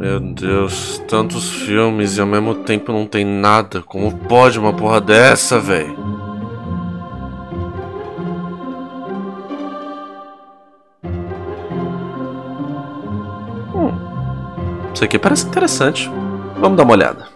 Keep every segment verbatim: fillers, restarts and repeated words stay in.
Meu Deus, tantos filmes e ao mesmo tempo não tem nada. Como pode uma porra dessa, velho? Hum. Isso aqui parece interessante. Vamos dar uma olhada.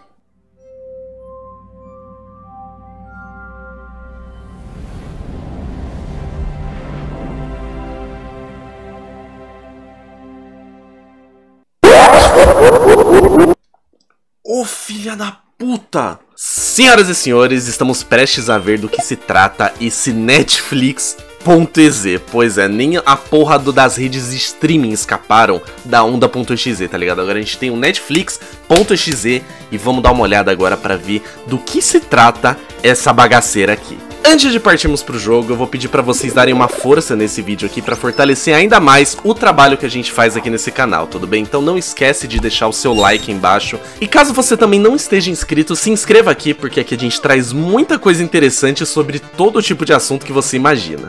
Ô filha da puta! Senhoras e senhores, estamos prestes a ver do que se trata esse Netflix ponto e z. Pois é, nem a porra do, das redes de streaming escaparam da onda ponto e x e, tá ligado? Agora a gente tem o Netflix ponto e x e e vamos dar uma olhada agora pra ver do que se trata essa bagaceira aqui. Antes de partirmos pro jogo, eu vou pedir pra vocês darem uma força nesse vídeo aqui pra fortalecer ainda mais o trabalho que a gente faz aqui nesse canal, tudo bem? Então não esquece de deixar o seu like aí embaixo. E caso você também não esteja inscrito, se inscreva aqui, porque aqui a gente traz muita coisa interessante sobre todo tipo de assunto que você imagina.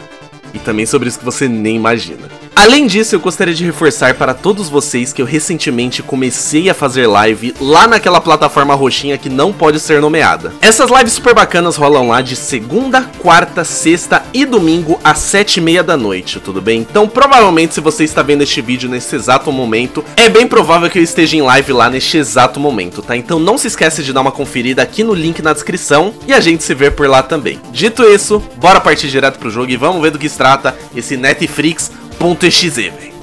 E também sobre isso que você nem imagina. Além disso, eu gostaria de reforçar para todos vocês que eu recentemente comecei a fazer live lá naquela plataforma roxinha que não pode ser nomeada. Essas lives super bacanas rolam lá de segunda, quarta, sexta e domingo às sete e meia da noite, tudo bem? Então provavelmente se você está vendo este vídeo nesse exato momento, é bem provável que eu esteja em live lá neste exato momento, tá? Então não se esquece de dar uma conferida aqui no link na descrição e a gente se vê por lá também. Dito isso, bora partir direto pro jogo e vamos ver do que se trata esse Netflix ponto e x e, velho.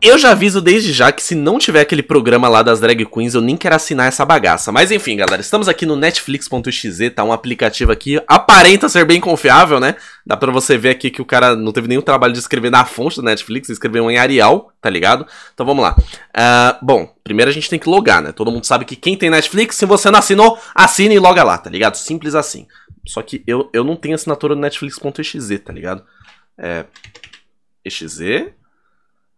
Eu já aviso desde já que se não tiver aquele programa lá das drag queens, eu nem quero assinar essa bagaça. Mas enfim, galera, estamos aqui no Netflix ponto e x e, tá? Um aplicativo aqui, aparenta ser bem confiável, né? Dá pra você ver aqui que o cara não teve nenhum trabalho de escrever na fonte do Netflix, escreveu em Arial, tá ligado? Então vamos lá. Uh, bom, primeiro a gente tem que logar, né? Todo mundo sabe que quem tem Netflix, se você não assinou, assina e loga lá, tá ligado? Simples assim. Só que eu, eu não tenho assinatura do Netflix ponto e x e, tá ligado? É... exe.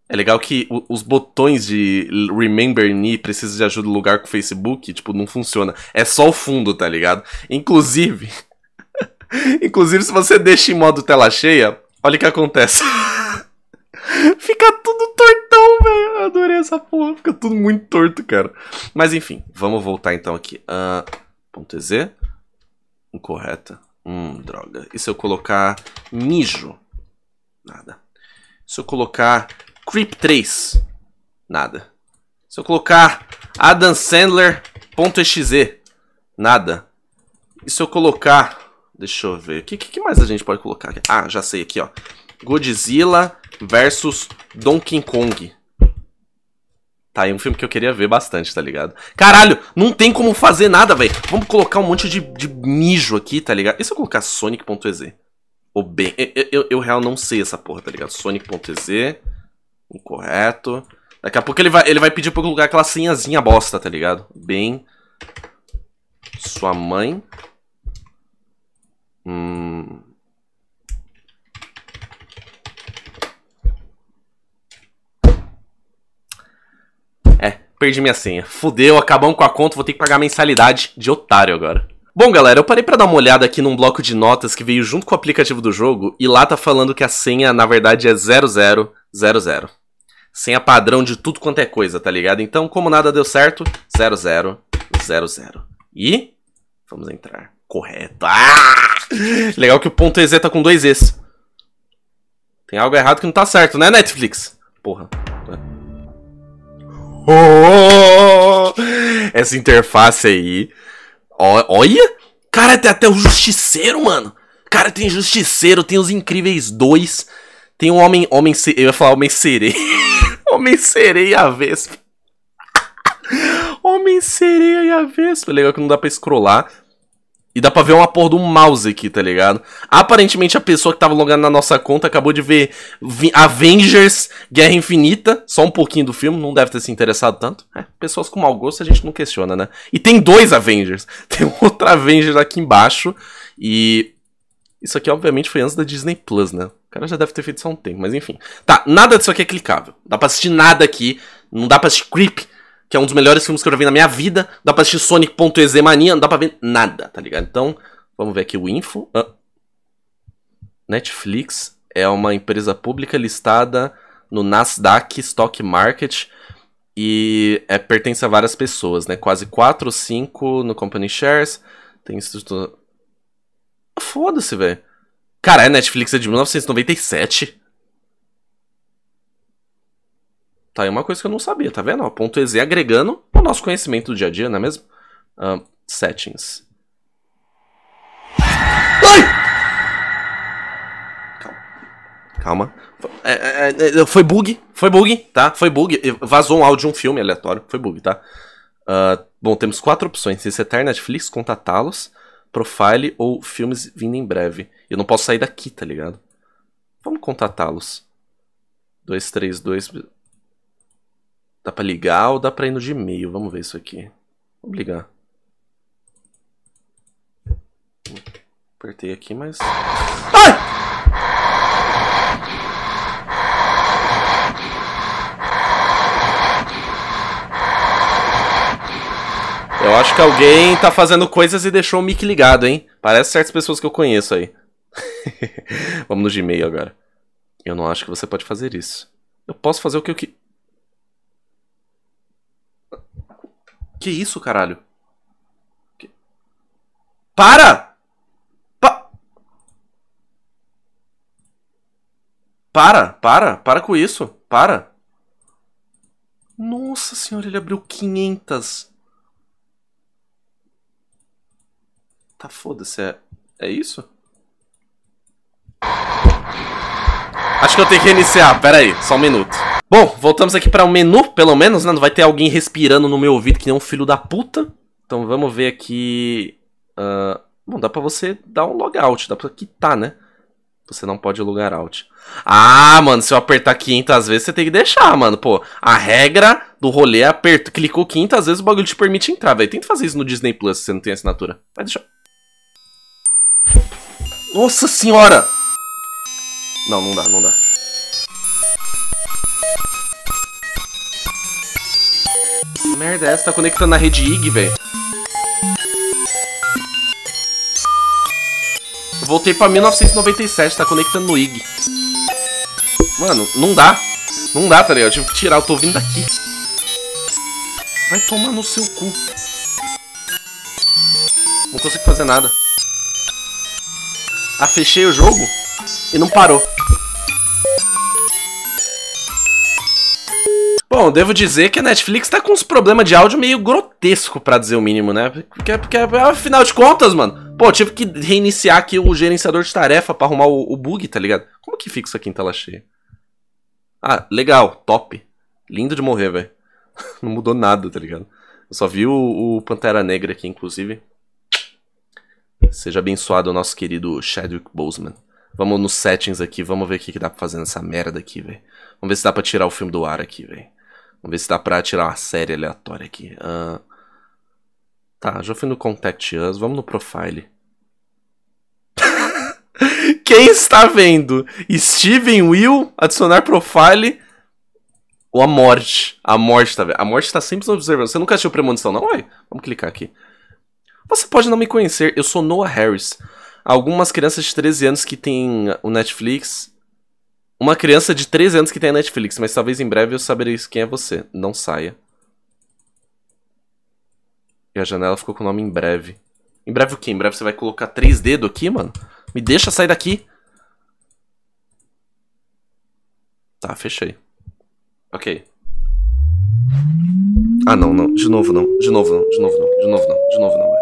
É legal que os botões de Remember Me, precisa de ajuda no lugar com o Facebook, tipo, não funciona. É só o fundo, tá ligado? Inclusive, inclusive se você deixa em modo tela cheia, olha o que acontece. Fica tudo tortão, velho. Eu adorei essa porra. Fica tudo muito torto, cara. Mas enfim, vamos voltar então aqui. Uh, ponto .exe. Incorreta. Hum, droga. E se eu colocar mijo? Nada. Se eu colocar Creep três, nada. Se eu colocar Adam Sandler ponto e x e, nada. E se eu colocar... deixa eu ver. O que, que mais a gente pode colocar aqui? Ah, já sei aqui, ó. Godzilla vs Donkey Kong. Tá, é um filme que eu queria ver bastante, tá ligado? Caralho, não tem como fazer nada, velho. Vamos colocar um monte de, de mijo aqui, tá ligado? E se eu colocar Sonic ponto e z? Ou bem, eu, eu, eu real não sei essa porra, tá ligado? Sonic ponto e z, incorreto. Daqui a pouco ele vai, ele vai pedir pra eu colocar aquela senhazinha bosta, tá ligado? Bem, sua mãe. Hum. É, perdi minha senha. Fudeu, acabamos com a conta, vou ter que pagar a mensalidade de otário agora. Bom, galera, eu parei pra dar uma olhada aqui num bloco de notas que veio junto com o aplicativo do jogo e lá tá falando que a senha, na verdade, é zero zero zero zero. Senha padrão de tudo quanto é coisa, tá ligado? Então, como nada deu certo, zero zero zero zero. E... vamos entrar. Correto. Ah! Legal que o ponto .ez tá com dois E's. Tem algo errado que não tá certo, né, Netflix? Porra. Oh! Essa interface aí... olha! Cara, tem até o Justiceiro, mano! Cara, tem Justiceiro, tem os Incríveis dois, tem o Homem... homem eu ia falar Homem-Sereia. Homem-Sereia e a Vespa. Homem-Sereia e a Vespa. Legal que não dá pra scrollar. E dá pra ver uma porra do mouse aqui, tá ligado? Aparentemente a pessoa que tava logando na nossa conta acabou de ver Avengers Guerra Infinita. Só um pouquinho do filme, não deve ter se interessado tanto. É, pessoas com mau gosto a gente não questiona, né? E tem dois Avengers. Tem outro Avengers aqui embaixo. E... isso aqui obviamente foi antes da Disney Plus, né? O cara já deve ter feito isso há um tempo, mas enfim. Tá, nada disso aqui é clicável. Não dá pra assistir nada aqui. Não dá pra assistir Creep, que é um dos melhores filmes que eu já vi na minha vida. Dá pra assistir Sonic ponto e z mania, não dá pra ver nada, tá ligado? Então, vamos ver aqui o info. Ah. Netflix é uma empresa pública listada no Nasdaq Stock Market e é, pertence a várias pessoas, né? Quase quatro ou cinco no Company Shares. Tem instituto... Foda-se, velho. Caralho, a Netflix é de mil novecentos e noventa e sete. Tá aí uma coisa que eu não sabia, tá vendo? Ó, ponto .exe agregando o nosso conhecimento do dia a dia, não é mesmo? Uh, settings. Ai! Calma. Calma. É, é, é, foi bug, foi bug, tá? Foi bug. Vazou um áudio de um filme aleatório. Foi bug, tá? Uh, bom, temos quatro opções. Resetar Netflix, contatá-los, profile ou filmes vindo em breve. Eu não posso sair daqui, tá ligado? Vamos contatá-los. dois, três, dois... Dá pra ligar ou dá pra ir no Gmail? Vamos ver isso aqui. Vamos ligar. Apertei aqui, mas... Ai! Eu acho que alguém tá fazendo coisas e deixou o mic ligado, hein? Parece certas pessoas que eu conheço aí. Vamos no Gmail agora. Eu não acho que você pode fazer isso. Eu posso fazer o que eu que... Que isso, caralho? Que... Para! Pa... Para, para, para com isso. Para. Nossa senhora, ele abriu quinhentas... Ah, foda-se, é... é isso? Acho que eu tenho que reiniciar, pera aí, só um minuto. Bom, voltamos aqui para o menu, pelo menos, né? Não vai ter alguém respirando no meu ouvido que nem um filho da puta. Então vamos ver aqui... Uh... Bom, dá pra você dar um logout, dá pra quitar, né? Você não pode logar out. Ah, mano, se eu apertar quinhentas vezes, você tem que deixar, mano. Pô, a regra do rolê é aperto. Clicou quinhentas vezes, o bagulho te permite entrar, velho. Tenta fazer isso no Disney Plus, se você não tem assinatura. Vai deixar... Nossa senhora! Não, não dá, não dá. Que merda é essa? Tá conectando na rede I G, velho. Eu voltei pra mil novecentos e noventa e sete, tá conectando no I G. Mano, não dá. Não dá, tá ligado? Eu tive que tirar, eu tô vindo daqui. Vai tomar no seu cu. Não consigo fazer nada. Ah, fechei o jogo e não parou. Bom, devo dizer que a Netflix tá com uns problemas de áudio meio grotesco, pra dizer o mínimo, né? Porque, porque afinal de contas, mano, pô, eu tive que reiniciar aqui o gerenciador de tarefa pra arrumar o, o bug, tá ligado? Como que fica isso aqui em tela cheia? Ah, legal, top. Lindo de morrer, velho. Não mudou nada, tá ligado? Eu só vi o, o Pantera Negra aqui, inclusive. Seja abençoado o nosso querido Chadwick Boseman. Vamos nos settings aqui, vamos ver o que, que dá pra fazer nessa merda aqui, velho. Vamos ver se dá pra tirar o filme do ar aqui, velho. Vamos ver se dá pra tirar uma série aleatória aqui. Uh... Tá, já fui no Contact Us, vamos no Profile. Quem está vendo? Steven Will, adicionar Profile ou a morte? A morte, tá, velho? A morte tá sempre observando. Você nunca assistiu Premonição, não, ué? Vamos clicar aqui. Você pode não me conhecer, eu sou Noah Harris. Algumas crianças de treze anos que tem o Netflix... Uma criança de treze anos que tem a Netflix, mas talvez em breve eu saberei quem é você. Não saia. E a janela ficou com o nome em breve. Em breve o quê? Em breve você vai colocar três dedos aqui, mano? Me deixa sair daqui. Tá, fechei. Ok. Ah, não, não. De novo não. De novo não. De novo não. De novo não. De novo não.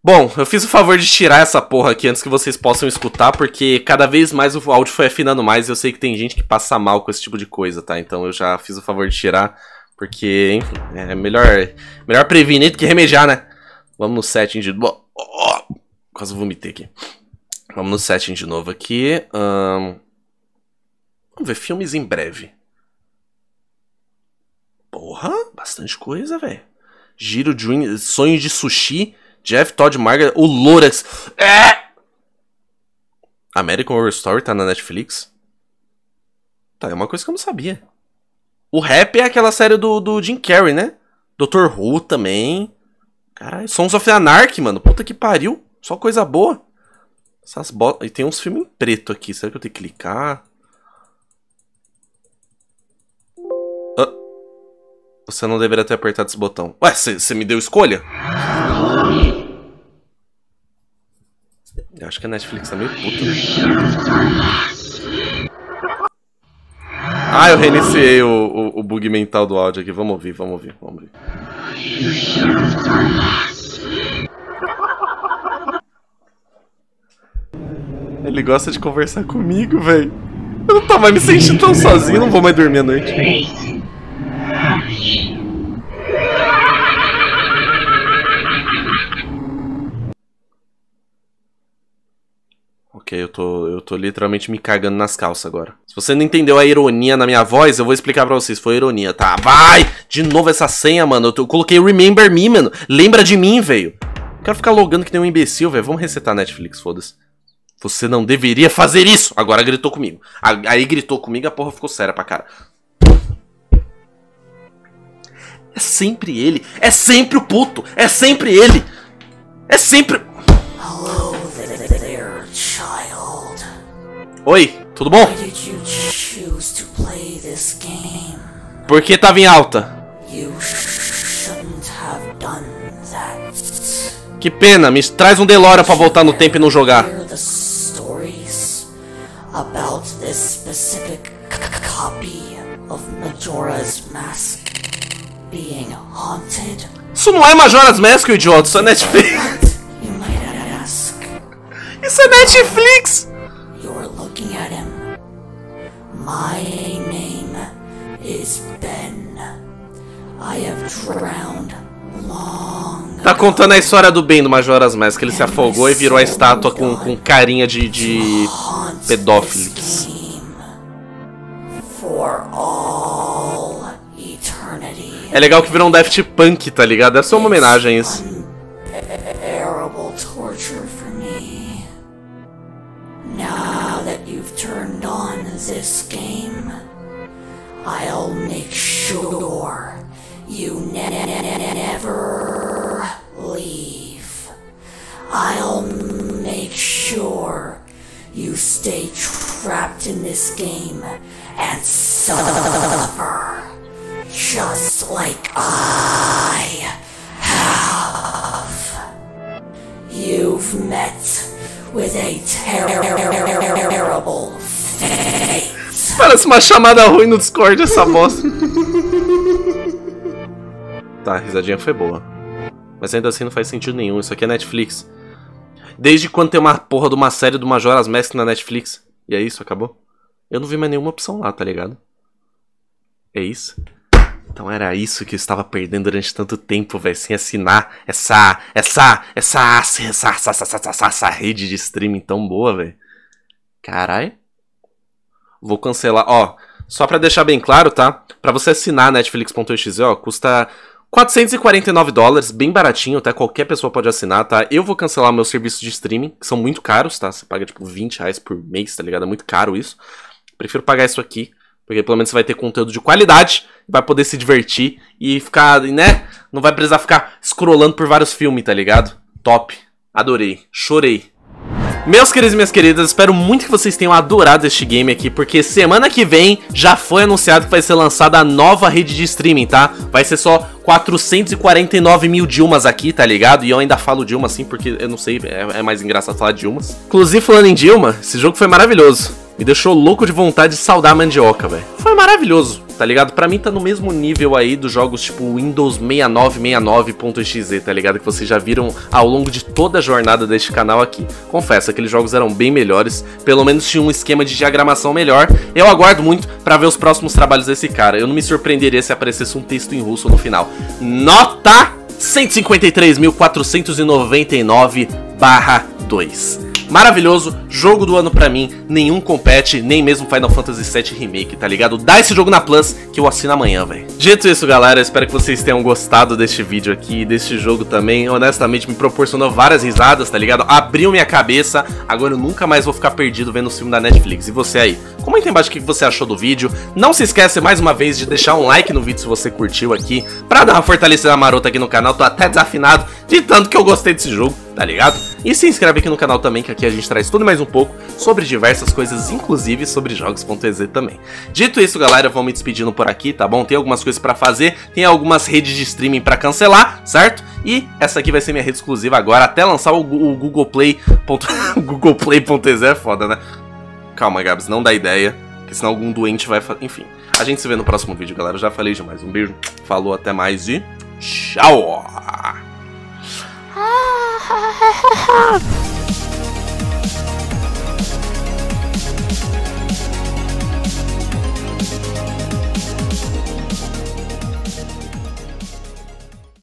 Bom, eu fiz o favor de tirar essa porra aqui antes que vocês possam escutar, porque cada vez mais o áudio foi afinando mais e eu sei que tem gente que passa mal com esse tipo de coisa, tá? Então eu já fiz o favor de tirar, porque, enfim, é melhor, melhor prevenir do que remediar, né? Vamos no setting de... Oh, oh, quase vomitei aqui. Vamos no setting de novo aqui. Um... Vamos ver filmes em breve. Porra, bastante coisa, velho. Giro de... Sonho de Sushi... Jeff, Todd, Margaret, o Lorax. É! American Horror Story tá na Netflix? Tá, é uma coisa que eu não sabia. O Rap é aquela série do, do Jim Carrey, né? doutor Who também. Caralho, Sons of Anarchy, mano. Puta que pariu. Só coisa boa. Essas bolas... E tem uns filmes em preto aqui. Será que eu tenho que clicar? Ah. Você não deveria ter apertado esse botão. Ué, você me deu escolha? Eu acho que a Netflix tá meio puta. Ah, eu reiniciei o, o, o bug mental do áudio aqui. Vamos ouvir, vamos ouvir, vamos ouvir. Ele gosta de conversar comigo, velho. Eu não tava me sentindo tão sozinho, não vou mais dormir à noite. Ok, eu tô, eu tô literalmente me cagando nas calças agora. Se você não entendeu a ironia na minha voz, eu vou explicar pra vocês. Foi ironia, tá? Vai! De novo essa senha, mano. Eu, tô, eu coloquei Remember Me, mano. Lembra de mim, velho. Não quero ficar logando que nem um imbecil, velho. Vamos resetar a Netflix, foda-se. Você não deveria fazer isso! Agora gritou comigo. Aí gritou comigo, a porra ficou séria pra cara. É sempre ele. É sempre o puto. É sempre ele. É sempre... Oi, tudo bom? Por que tava em alta? Que pena, me traz um DeLorean pra voltar no tempo e não jogar. About this specific copy of Majora's Mask being haunted. Isso não é Majora's Mask, idiota, isso é Netflix. You might ask. Isso é Netflix. You're looking at him. My name is Ben. I have drowned long. Tá contando a história do Ben do Majora's Mask, ele se afogou e virou a estátua com, com carinha de, de... pedófilos. É legal que virou um Daft Punk, tá ligado? Essa é só uma homenagem a isso. I'll make sure you stay trapped in this game and suffer just like I have. You've met with a terrible fate. Parece uma chamada ruim no Discord essa bosta. Tá, a risadinha foi boa. Mas ainda assim não faz sentido nenhum, isso aqui é Netflix. Desde quando tem uma porra de uma série do Majora's Mask na Netflix? E é isso, acabou? Eu não vi mais nenhuma opção lá, tá ligado? É isso? Então era isso que eu estava perdendo durante tanto tempo, velho, sem assinar essa, essa, essa, essa, essa, essa, essa, essa, essa, essa rede de streaming tão boa, velho. Caralho. Vou cancelar, ó, só pra deixar bem claro, tá? Pra você assinar Netflix ponto e x e, ó, custa... quatrocentos e quarenta e nove dólares, bem baratinho, tá? Qualquer pessoa pode assinar, tá? Eu vou cancelar meus serviços de streaming, que são muito caros, tá? Você paga, tipo, vinte reais por mês, tá ligado? É muito caro isso. Prefiro pagar isso aqui, porque pelo menos você vai ter conteúdo de qualidade, vai poder se divertir e ficar, né? Não vai precisar ficar scrollando por vários filmes, tá ligado? Top. Adorei. Chorei. Meus queridos e minhas queridas, espero muito que vocês tenham adorado este game aqui, porque semana que vem já foi anunciado que vai ser lançada a nova rede de streaming, tá? Vai ser só quatrocentos e quarenta e nove mil Dilmas aqui, tá ligado? E eu ainda falo Dilma assim, porque eu não sei, é, é mais engraçado falar Dilmas. Inclusive, falando em Dilma, esse jogo foi maravilhoso. Me deixou louco de vontade de saudar a mandioca, velho. Foi maravilhoso, tá ligado? Pra mim tá no mesmo nível aí dos jogos tipo Windows seis nove seis nove ponto e x e, tá ligado? Que vocês já viram ao longo de toda a jornada deste canal aqui. Confesso, aqueles jogos eram bem melhores, pelo menos tinha um esquema de diagramação melhor. Eu aguardo muito pra ver os próximos trabalhos desse cara. Eu não me surpreenderia se aparecesse um texto em russo no final. Nota cento e cinquenta e três mil quatrocentos e noventa e nove barra dois. Maravilhoso, jogo do ano pra mim, nenhum compete, nem mesmo Final Fantasy sete Remake, tá ligado? Dá esse jogo na Plus que eu assino amanhã, velho. Dito isso, galera, eu espero que vocês tenham gostado deste vídeo aqui, deste jogo também. Honestamente, me proporcionou várias risadas, tá ligado? Abriu minha cabeça, agora eu nunca mais vou ficar perdido vendo o filme da Netflix. E você aí? Comenta embaixo o que você achou do vídeo. Não se esquece, mais uma vez, de deixar um like no vídeo se você curtiu aqui, pra dar uma fortalecida marota aqui no canal. Tô até desafinado de tanto que eu gostei desse jogo. tá ligado? E se inscreve aqui no canal também, que aqui a gente traz tudo e mais um pouco sobre diversas coisas, inclusive sobre jogos.exe também. Dito isso, galera, eu vou me despedindo por aqui, tá bom? Tem algumas coisas pra fazer, tem algumas redes de streaming pra cancelar, certo? E essa aqui vai ser minha rede exclusiva agora, até lançar o Google Play. Google Play.ez é foda, né? Calma, Gabs, não dá ideia, porque senão algum doente vai... Enfim, a gente se vê no próximo vídeo, galera. Eu já falei demais. Um beijo, falou, até mais e tchau!